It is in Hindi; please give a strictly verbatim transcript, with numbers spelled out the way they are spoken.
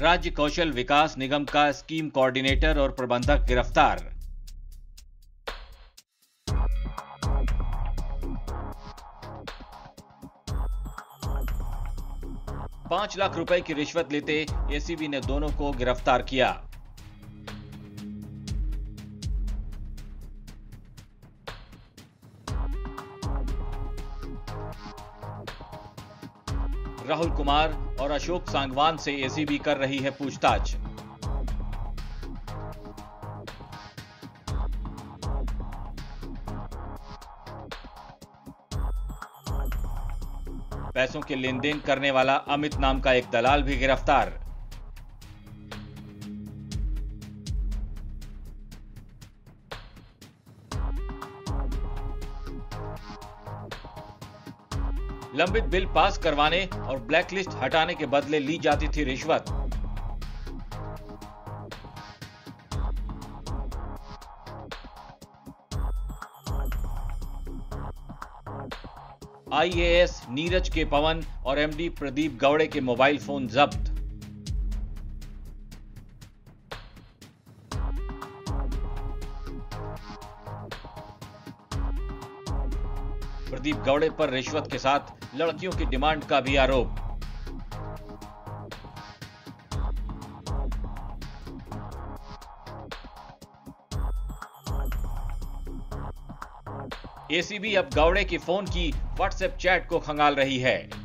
राज्य कौशल विकास निगम का स्कीम कोऑर्डिनेटर और प्रबंधक गिरफ्तार। पांच लाख रुपए की रिश्वत लेते एसीबी ने दोनों को गिरफ्तार किया। राहुल कुमार और अशोक सांगवान से एसीबी कर रही है पूछताछ। पैसों के लेन देन करने वाला अमित नाम का एक दलाल भी गिरफ्तार। लंबित बिल पास करवाने और ब्लैकलिस्ट हटाने के बदले ली जाती थी रिश्वत। आई ए एस नीरज के पवन और एम डी प्रदीप गवड़े के मोबाइल फोन जब्त। प्रदीप गवड़े पर रिश्वत के साथ लड़कियों की डिमांड का भी आरोप। ए सी बी अब गवड़े के फोन की व्हाट्सएप्प चैट को खंगाल रही है।